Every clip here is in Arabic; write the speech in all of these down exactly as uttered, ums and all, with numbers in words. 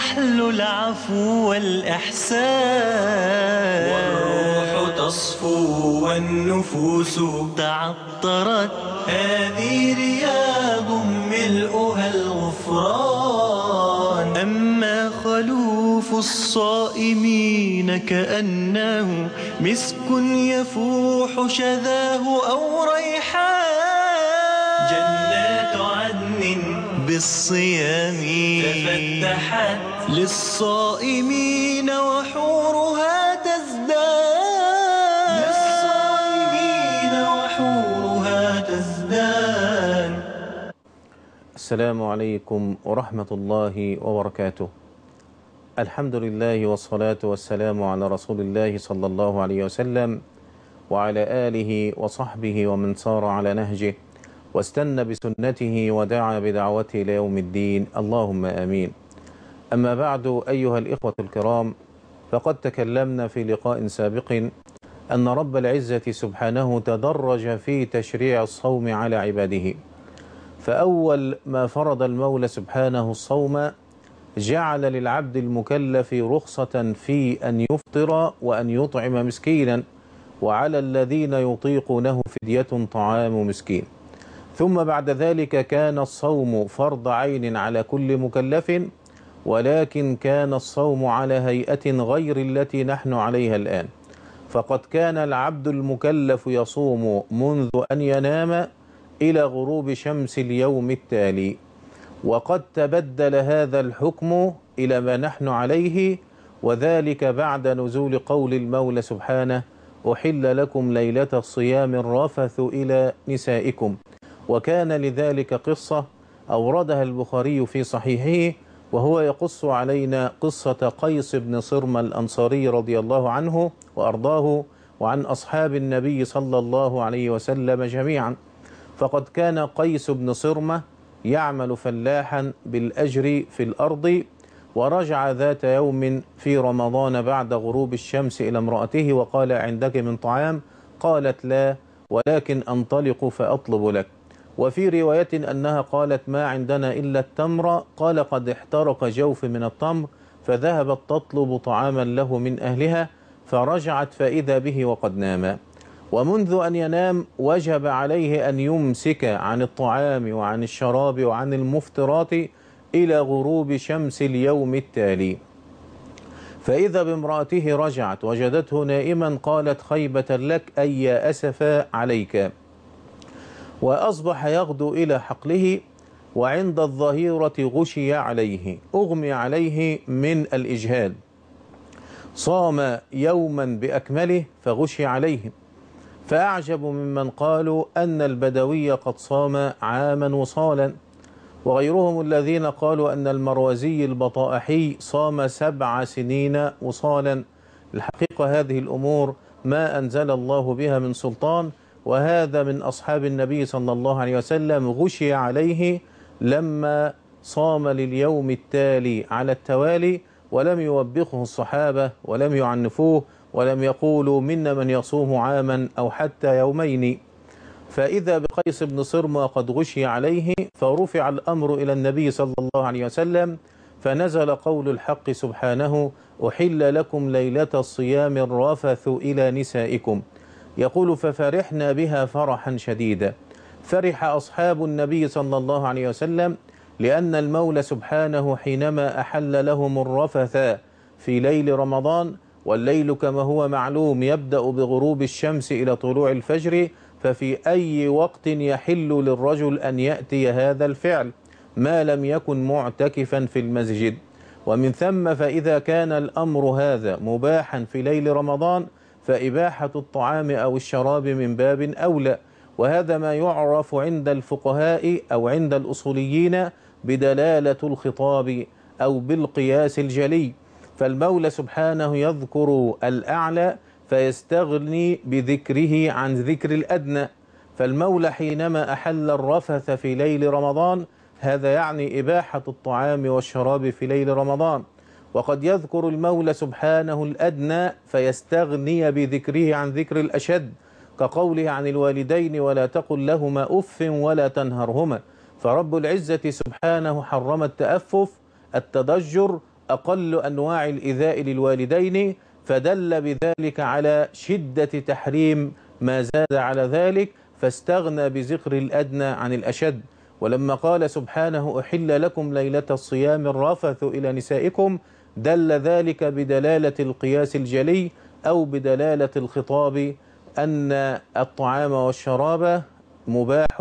يحلو العفو والإحسان، والروح تصفو والنفوس تعطرت، هذه رياض ملؤها الغفران. أما خلوف الصائمين كأنه مسك يفوح شذاه أو ريحان، جنات عدن بالصيام تفتحت للصائمين وحورها تزدان، للصائمين وحورها تزدان. السلام عليكم ورحمة الله وبركاته. الحمد لله والصلاة والسلام على رسول الله صلى الله عليه وسلم وعلى آله وصحبه ومن سار على نهجه واستنى بسنته ودعا بدعوته إلى يوم الدين، اللهم آمين. أما بعد، أيها الإخوة الكرام، فقد تكلمنا في لقاء سابق أن رب العزة سبحانه تدرج في تشريع الصوم على عباده، فأول ما فرض المولى سبحانه الصوم جعل للعبد المكلف رخصة في أن يفطر وأن يطعم مسكينا، وعلى الذين يطيقونه فدية طعام مسكين. ثم بعد ذلك كان الصوم فرض عين على كل مكلف، ولكن كان الصوم على هيئة غير التي نحن عليها الآن. فقد كان العبد المكلف يصوم منذ أن ينام إلى غروب شمس اليوم التالي، وقد تبدل هذا الحكم إلى ما نحن عليه، وذلك بعد نزول قول المولى سبحانه: أحل لكم ليلة الصيام الرفث إلى نسائكم. وكان لذلك قصة أوردها البخاري في صحيحه، وهو يقص علينا قصة قيس بن صرمة الأنصاري رضي الله عنه وأرضاه، وعن أصحاب النبي صلى الله عليه وسلم جميعا. فقد كان قيس بن صرمة يعمل فلاحا بالأجر في الأرض، ورجع ذات يوم في رمضان بعد غروب الشمس إلى امرأته وقال: عندك من طعام؟ قالت: لا، ولكن أنطلق فأطلب لك. وفي رواية أنها قالت: ما عندنا إلا التمر. قال: قد احترق جوف من التمر. فذهبت تطلب طعاما له من أهلها، فرجعت فإذا به وقد نام. ومنذ أن ينام وجب عليه أن يمسك عن الطعام وعن الشراب وعن المفطرات إلى غروب شمس اليوم التالي. فإذا بامرأته رجعت وجدته نائما، قالت: خيبة لك، أي يا أسف عليك. وأصبح يغدو إلى حقله، وعند الظهيرة غشي عليه، أغمي عليه من الإجهاد. صام يوما بأكمله فغشي عليه، فأعجب ممن قالوا أن البدوي قد صام عاما وصالا، وغيرهم الذين قالوا أن المروزي البطائحي صام سبع سنين وصالا. الحقيقة هذه الأمور ما أنزل الله بها من سلطان، وهذا من أصحاب النبي صلى الله عليه وسلم غشي عليه لما صام لليوم التالي على التوالي، ولم يوبخه الصحابة ولم يعنفوه ولم يقولوا منا من يصوم عاما أو حتى يومين. فإذا بقيس بن صرمة قد غشي عليه، فرفع الأمر إلى النبي صلى الله عليه وسلم، فنزل قول الحق سبحانه: أحل لكم ليلة الصيام الرفث إلى نسائكم. يقول: ففرحنا بها فرحا شديدا. فرح أصحاب النبي صلى الله عليه وسلم لأن المولى سبحانه حينما أحل لهم الرفث في ليل رمضان، والليل كما هو معلوم يبدأ بغروب الشمس إلى طلوع الفجر، ففي أي وقت يحل للرجل أن يأتي هذا الفعل ما لم يكن معتكفا في المسجد. ومن ثم فإذا كان الأمر هذا مباحا في ليل رمضان، فإباحة الطعام أو الشراب من باب أولى، وهذا ما يعرف عند الفقهاء أو عند الأصوليين بدلالة الخطاب أو بالقياس الجلي. فالمولى سبحانه يذكر الأعلى فيستغني بذكره عن ذكر الأدنى. فالمولى حينما أحل الرفث في ليل رمضان، هذا يعني إباحة الطعام والشراب في ليل رمضان. وقد يذكر المولى سبحانه الأدنى فيستغني بذكره عن ذكر الأشد، كقوله عن الوالدين: ولا تقل لهما أف ولا تنهرهما. فرب العزة سبحانه حرم التأفف، التضجر، أقل أنواع الإيذاء للوالدين، فدل بذلك على شدة تحريم ما زاد على ذلك، فاستغنى بذكر الأدنى عن الأشد. ولما قال سبحانه أحل لكم ليلة الصيام الرفث إلى نسائكم، دل ذلك بدلالة القياس الجلي أو بدلالة الخطاب أن الطعام والشراب مباح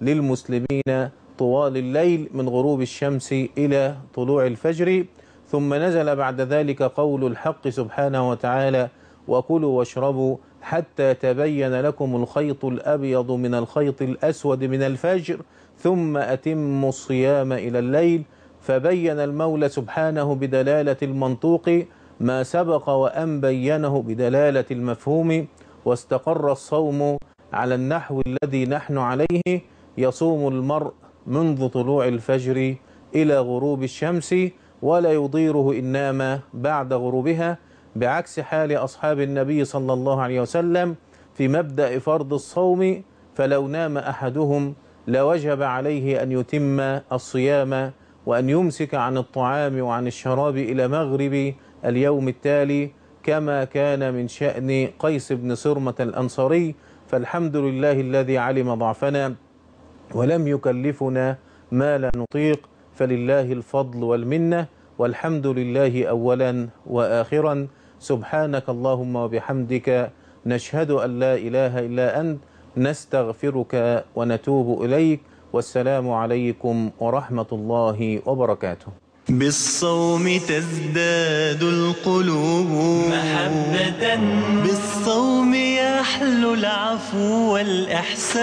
للمسلمين طوال الليل من غروب الشمس إلى طلوع الفجر. ثم نزل بعد ذلك قول الحق سبحانه وتعالى وكلوا واشربوا حتى تبين لكم الخيط الأبيض من الخيط الأسود من الفجر ثم أتموا الصيام إلى الليل. فبين المولى سبحانه بدلالة المنطوق ما سبق وأن بينه بدلالة المفهوم، واستقر الصوم على النحو الذي نحن عليه، يصوم المرء منذ طلوع الفجر إلى غروب الشمس ولا يضيره إنما بعد غروبها، بعكس حال أصحاب النبي صلى الله عليه وسلم في مبدأ فرض الصوم، فلو نام أحدهم لوجب عليه أن يتم الصيام وأن يمسك عن الطعام وعن الشراب إلى مغرب اليوم التالي، كما كان من شأن قيس بن صرمة الأنصاري. فالحمد لله الذي علم ضعفنا ولم يكلفنا ما لا نطيق، فلله الفضل والمنة، والحمد لله أولا وآخرا. سبحانك اللهم وبحمدك، نشهد أن لا إله إلا أنت، نستغفرك ونتوب إليك. والسلام عليكم ورحمة الله وبركاته. بالصوم تزداد القلوب محبة، بالصوم يحلو العفو والإحسان،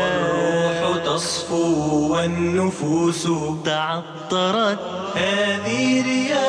والروح تصفو والنفوس تعطرت، هذه رياض